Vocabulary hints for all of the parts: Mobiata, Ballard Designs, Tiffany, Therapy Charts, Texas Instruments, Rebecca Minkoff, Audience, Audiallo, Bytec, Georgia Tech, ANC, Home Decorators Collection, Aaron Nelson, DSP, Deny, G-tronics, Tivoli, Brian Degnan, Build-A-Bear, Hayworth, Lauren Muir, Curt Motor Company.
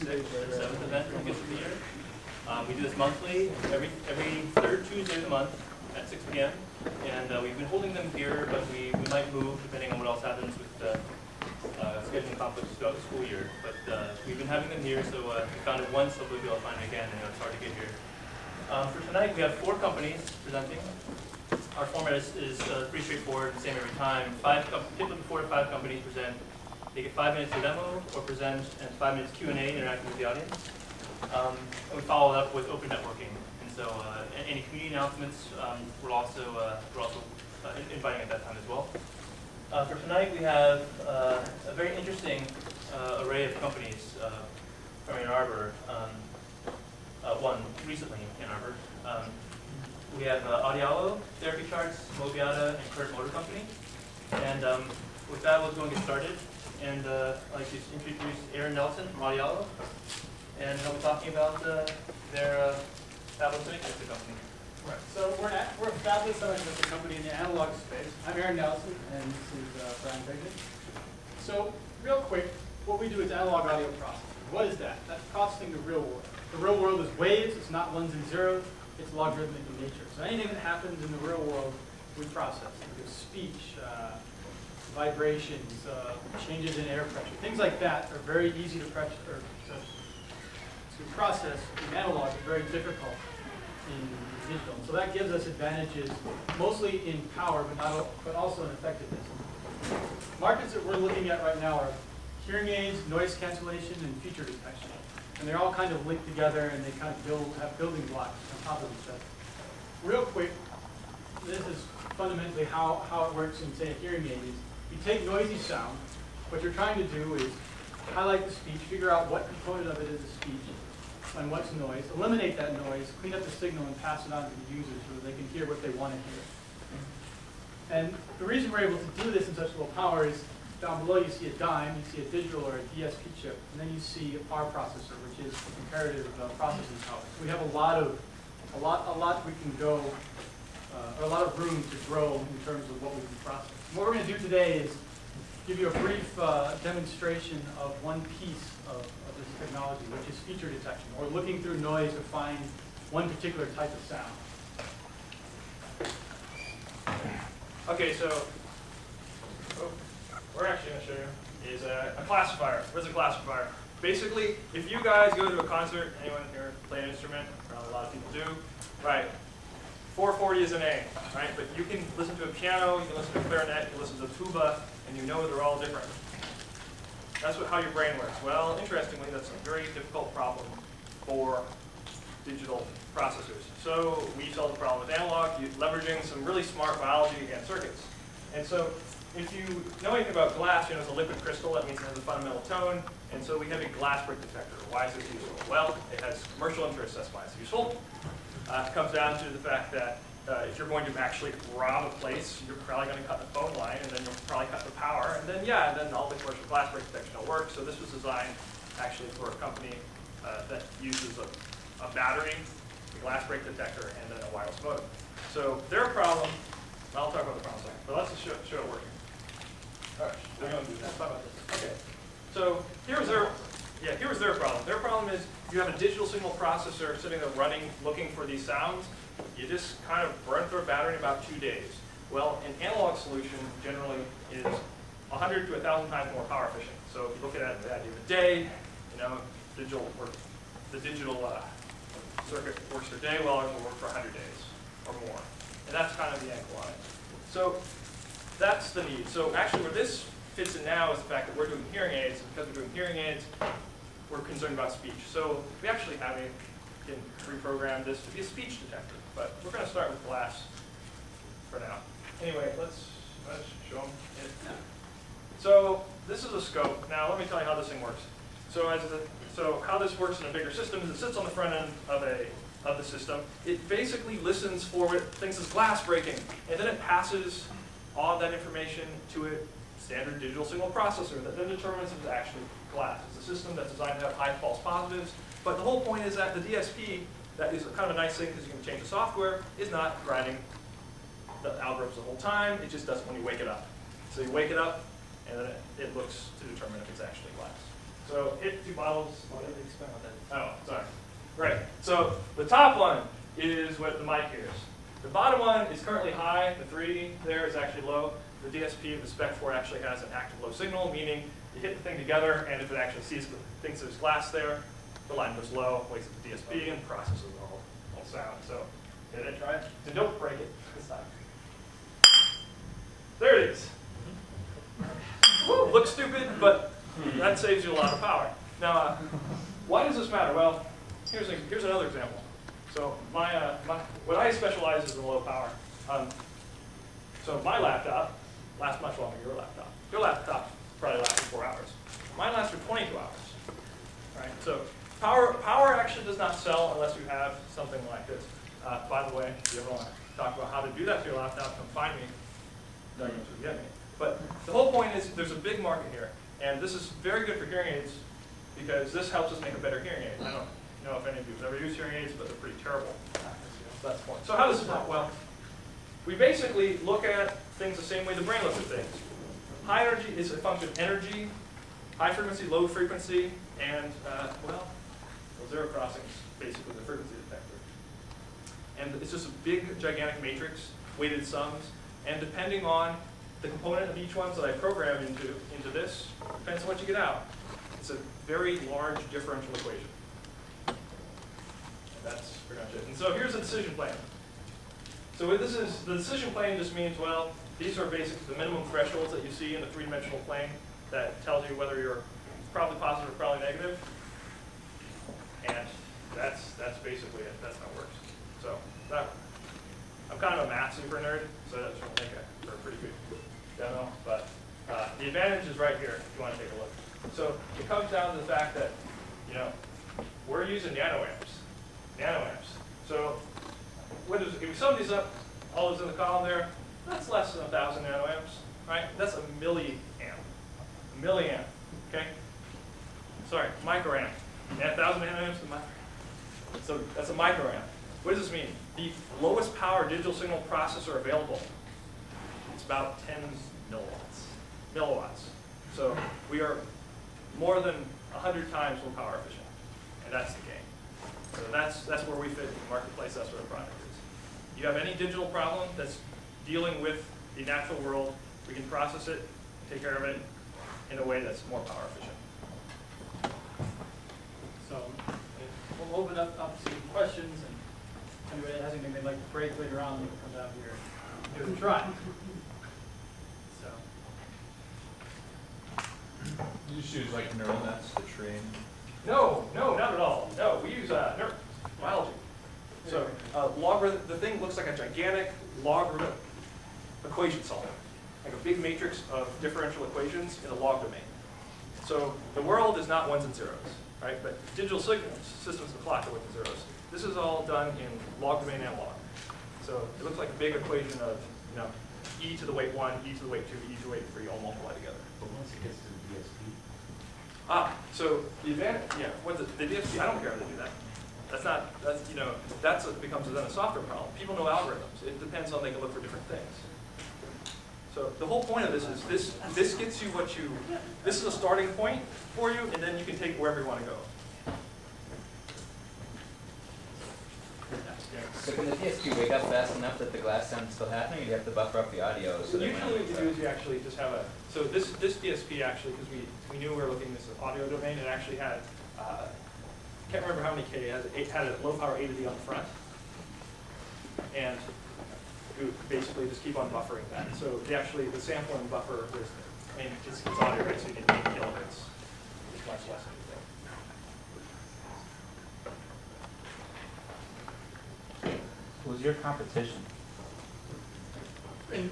6th or 7th event, I guess, of the year. We do this monthly, every third Tuesday of the month at 6 p.m. And we've been holding them here, but we might move depending on what else happens with scheduling conflicts throughout the school year. But we've been having them here, so we found it once, hopefully we'll find it again. I know it's hard to get here. For tonight, we have 4 companies presenting. Our format is pretty straightforward, the same every time. Typically 4 to 5 companies present. They get 5 minutes to demo or present, and 5 minutes Q&A, interacting with the audience. And we follow it up with open networking. And so any community announcements, we're also inviting at that time as well. For tonight, we have a very interesting array of companies from Ann Arbor, one recently in Ann Arbor. We have Audiallo, Therapy Charts, Mobiata, and Curt Motor Company. And with that, we'll go and get started. And I'd like to introduce Aaron Nelson from Audiallo. And he'll be talking about their fabulous semiconductor company. Right. So we're a fabulous semiconductor company in the analog space. I'm Aaron Nelson, and this is Brian Degnan. So real quick, what we do is analog audio processing. What is that? That's processing the real world. The real world is waves. It's not ones and zeros. It's logarithmic in nature. So anything that happens in the real world, we process. We do speech, vibrations, changes in air pressure. Things like that are very easy to process in analog, but very difficult in digital. So that gives us advantages, mostly in power, but also in effectiveness. Markets that we're looking at right now are hearing aids, noise cancellation, and feature detection. And they're all kind of linked together, and they kind of have building blocks on top of each other. Real quick, this is fundamentally how it works in, say, a hearing aid. Is you take noisy sound. What you're trying to do is highlight the speech, figure out what component of it is a speech and what's noise, eliminate that noise, clean up the signal, and pass it on to the user so that they can hear what they want to hear. And the reason we're able to do this in such low power is down below you see a dime, you see a digital or a DSP chip, and then you see our processor, which is comparative processing power. So we have a lot we can go, or a lot of room to grow in terms of what we can process. And what we're going to do today is give you a brief demonstration of one piece of this technology, which is feature detection, or looking through noise to find one particular type of sound. Okay, so. Oh. We're actually going to show you is a classifier. What's a classifier? Basically, if you guys go to a concert, anyone here play an instrument, probably a lot of people do, right? 440 is an A, right? But you can listen to a piano, you can listen to a clarinet, you can listen to a tuba, and you know they're all different. That's how your brain works. Well, interestingly, that's a very difficult problem for digital processors. So we solved the problem with analog, leveraging some really smart biology and circuits. And so, if you know anything about glass, you know it's a liquid crystal. That means it has a fundamental tone. And so we have a glass brick detector. Why is this useful? Well, it has commercial interest. That's why it's useful. It comes down to the fact that if you're going to actually rob a place, you're probably going to cut the phone line, and then you'll probably cut the power. And then, yeah, then all the commercial glass brick detection will work. So this was designed actually for a company that uses a battery, a glass brick detector, and then a wireless modem. So their problem, I'll talk about the problem second, but let's just show it working. All right, we're going to talk about this. Okay, so here was their problem. Their problem is you have a digital signal processor sitting there running, looking for these sounds. You just kind of burn through a battery in about 2 days. Well, an analog solution generally is 100 to 1,000 times more power efficient. So if you look at it at the end of the day, you know, the digital circuit works for a day, well, it will work for 100 days or more. And that's kind of the angle on it. So that's the need. So actually where this fits in now is the fact that we're doing hearing aids. And because we're doing hearing aids, we're concerned about speech. So we actually can reprogram this to be a speech detector. But we're going to start with glass for now. Anyway, let's show them it. So this is a scope. Now let me tell you how this thing works. So, how this works in a bigger system is it sits on the front end of the system. It basically listens for what it thinks is glass breaking. And then it passes all that information to a standard digital signal processor that then determines if it's actually glass. It's a system that's designed to have high false positives, but the whole point is that the DSP, that is kind of a nice thing because you can change the software, is not grinding the algorithms the whole time. It just does it when you wake it up. So you wake it up, and then it looks to determine if it's actually glass. So hit two bottles. Why did they explain that? Oh, sorry. Right. So the top one is what the mic hears. The bottom one is currently high. The 3 there is actually low. The DSP of the Spec 4 actually has an active low signal, meaning you hit the thing together, and if it actually sees, thinks there's glass there, the line goes low, wakes up the DSP, and processes the whole sound. So did I try it? So don't break it this time. There it is. Woo, looks stupid, but that saves you a lot of power. Now, why does this matter? Well, here's another example. So what I specialize is in low power. So my laptop lasts much longer than your laptop. Your laptop probably lasts 4 hours. Mine lasts for 22 hours. Right? So power actually does not sell unless you have something like this. By the way, if you ever want to talk about how to do that to your laptop, come find me. Doug knows who to get me. But the whole point is there's a big market here. And this is very good for hearing aids because this helps us make a better hearing aid. I don't know if any of you have ever used hearing aids, but they're pretty terrible. So that's the point. So how does this work? Well, we basically look at things the same way the brain looks at things. High energy is a function of energy, high frequency, low frequency, and, well, zero crossing is basically the frequency detector. And it's just a big, gigantic matrix, weighted sums, and depending on the component of each one that I program into this, depends on what you get out. It's a very large differential equation. And that's pretty much it. And so here's the decision plan. So this is, the decision plane just means, well, these are basically the minimum thresholds that you see in the three-dimensional plane that tells you whether you're probably positive or probably negative. And that's basically it. That's how it works. So that, I'm kind of a math super nerd, so that's going to make it for a pretty good demo. But the advantage is right here, if you want to take a look. So it comes down to the fact that, you know, we're using nanoamps. So if we sum these up, all those in the column there, that's less than 1,000 nanoamps, right? That's a milliamp, okay? Sorry, microamp. 1,000 nanoamps to microamp. So that's a microamp. What does this mean? The lowest power digital signal processor available. It's about 10 milliwatts. So we are more than 100 times more power efficient, and that's the game. So that's where we fit in the marketplace. That's where the product is. You have any digital problem that's dealing with the natural world, we can process it, take care of it in a way that's more power efficient. So we'll open up to questions, and anybody that has anything they'd like to break later on, they can come down here and give it a try. So you just use like neural nets to train. No, not at all. No, we use biology. So logarithm, the thing looks like a gigantic logarithm equation solver, like a big matrix of differential equations in a log domain. So the world is not ones and zeros, right? But digital signals, systems of the clock are ones and zeros. This is all done in log domain analog. So it looks like a big equation of, you know, e to the weight 1, e to the weight 2, e to the weight 3, all multiplied together. But once it gets to the DSP. So the advantage, yeah, the DSP, I don't care how they do that. That's not, that's, you know, that's what becomes then a software problem. People know algorithms. It depends on, they can look for different things. So the whole point of this is this gets you what you, this is a starting point for you, and then you can take wherever you want to go. So can the DSP wake up fast enough that the glass sound is still happening, or do you have to buffer up the audio? So usually what you do is you actually just have a, so this DSP actually, because we knew we were looking at this audio domain, it actually had, I can't remember how many K it had a low power A to D on the front. And we would basically just keep on buffering that. So actually the sample and buffer, I mean, it's audio, right, so you get 8 kilohertz, it's much less. Who's your competition?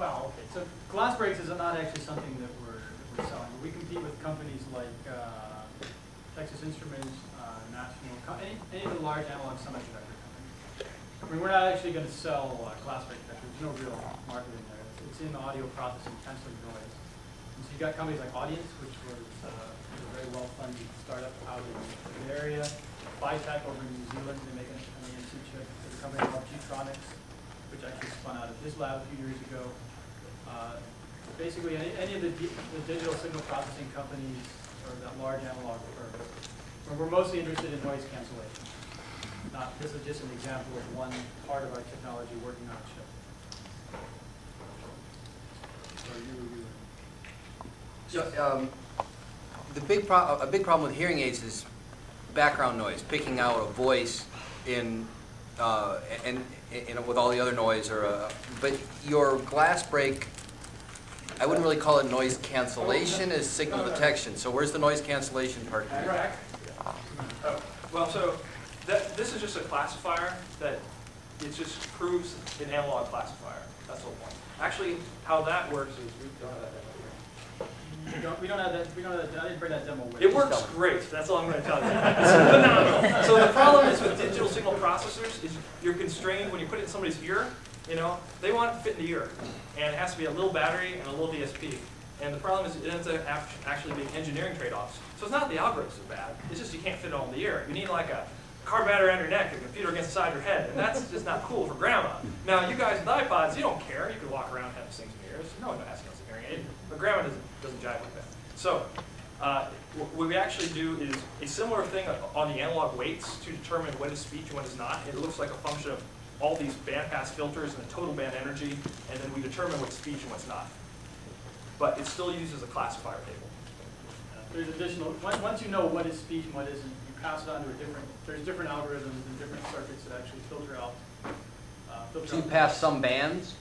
Well, okay. So glass breaks is not actually something that we're selling. We compete with companies like Texas Instruments, any of the large analog semiconductor companies. I mean, we're not actually going to sell glass break detectors. There's no real market in there. It's in the audio processing, canceling noise. And so you've got companies like Audience, which was a very well-funded startup out in the area. Bytec over in New Zealand, they make an ANC chip. There's a company called G-tronics, which actually spun out of his lab a few years ago. Basically, any of the digital signal processing companies curve, that large analog curve. But we're mostly interested in noise cancellation. This is just an example of one part of our technology working on a chip. So a big problem with hearing aids is background noise, picking out a voice in and with all the other noise. But your glass break, I wouldn't really call it noise cancellation, it's signal detection. So where's the noise cancellation part? Right. Oh, well, so this is just a classifier that it just proves an analog classifier. That's the point. Actually, how that works is we don't have that demo here. We don't have that. I didn't bring that demo with you. It works great. That's all I'm going to tell you. It's phenomenal. So the problem is with digital signal processors is you're constrained when you put it in somebody's ear. You know, they want it to fit in the ear, and it has to be a little battery and a little DSP. And the problem is it ends up actually being engineering trade-offs. So it's not the algorithms are bad. It's just you can't fit it all in the ear. You need like a car battery on your neck, a computer against the side of your head, and that's just not cool for grandma. Now, you guys with iPods, you don't care. You can walk around having things in your ears. No one asking us to hearing aid, but grandma doesn't jive with that. So what we actually do is a similar thing on the analog weights to determine what is speech and what is not. It looks like a function of all these bandpass filters and the total band energy, and then we determine what's speech and what's not. But it still uses a classifier table. There's additional, once you know what is speech and what isn't, pass it on to a different, there's different algorithms and different circuits that actually filter out. So you pass some bands?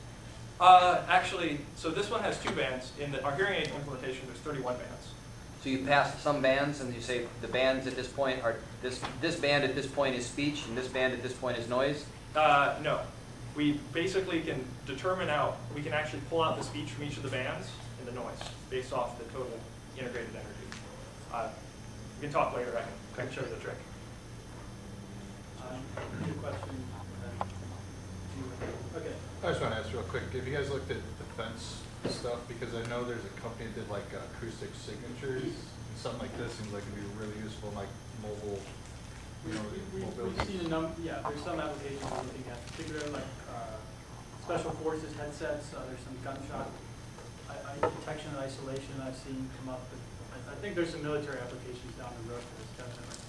Actually, so this one has two bands. In our hearing aid implementation, there's 31 bands. So you pass some bands and you say the bands at this point are, this band at this point is speech and this band at this point is noise? No. We basically can determine out, we can actually pull out the speech from each of the bands and the noise based off the total integrated energy. We can talk later, I can show you the trick. Good question. Okay. I just want to ask real quick, have you guys looked at defense stuff? Because I know there's a company that did like acoustic signatures, and something like this seems like it would be really useful in like mobile, you know, mobility. We've seen a number, yeah, there's some applications we're looking at, particularly like special forces headsets, there's some gunshot detection and isolation I've seen come up with. I think there's some military applications down the road for this, definitely.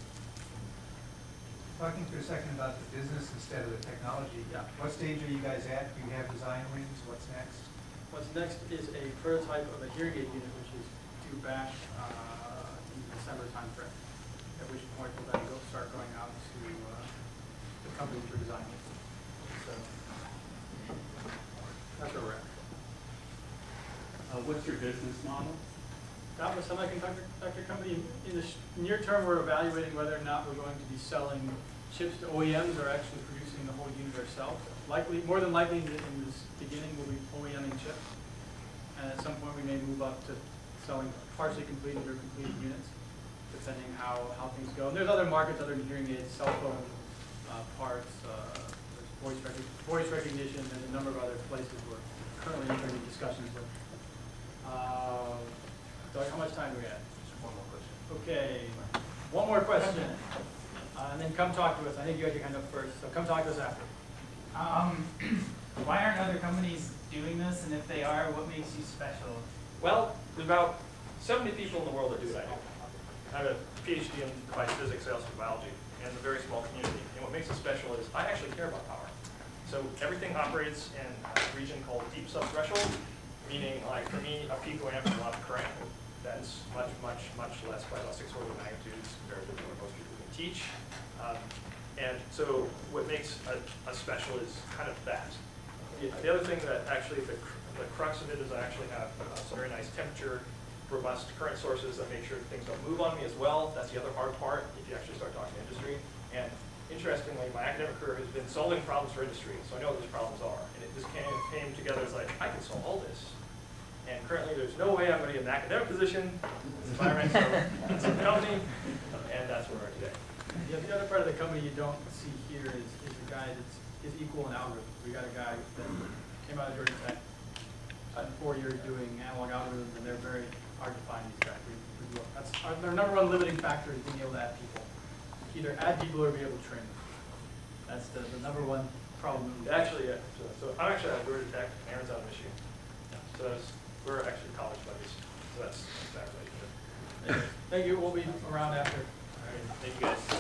Talking for a second about the business instead of the technology, yeah. What stage are you guys at? Do you have design wins? What's next? What's next is a prototype of a hearing aid unit, which is due back in the December timeframe, at which point we'll then start going out to the company for design wins. So that's where we're at. What's your business model? Not with semiconductor company. In the near term, we're evaluating whether or not we're going to be selling chips to OEMs or actually producing the whole unit ourselves. Likely, more than likely, in this beginning, we'll be OEMing chips, and at some point, we may move up to selling partially completed or completed units, depending how things go. And there's other markets other than hearing aids, cell phone parts, voice recognition, and a number of other places we're currently entering discussions with. Doug, how much time do we have? Just one more question. Okay, one more question, and then come talk to us. I think you had your hand up first, so come talk to us after. Why aren't other companies doing this, and if they are, what makes you special? Well, there's about 70 people in the world that do what I do. I have a PhD in applied physics, sales, and biology, and it's a very small community. And what makes us special is I actually care about power. So everything operates in a region called deep subthreshold, meaning, like for me, a picoamp is a lot of current. That's much, much, much less by about 6 orders of magnitudes compared to what most people can teach. And so what makes a special is kind of that. The other thing that actually, the crux of it is I actually have some very nice temperature, robust current sources that make sure things don't move on me as well. That's the other hard part if you actually start talking industry. And interestingly, my academic career has been solving problems for industry, so I know what those problems are. And it just came together as like, I can solve all this. And currently, there's no way I'm going to get an academic position. It's environment, it's a company, and that's where we are today. Yeah, the other part of the company you don't see here is a guy that's equal in algorithms. We got a guy that came out of Georgia Tech, spent 4 years doing analog algorithms, and they're very hard to find these guys. That's our number one limiting factor is being able to add people. Either add people or be able to train them. That's the number one problem. Actually, yeah. So I'm actually out of Georgia Tech, and Aaron's out of Michigan. So we're actually college buddies, so that's exactly it. Thank you. We'll be around after. All right. Thank you guys.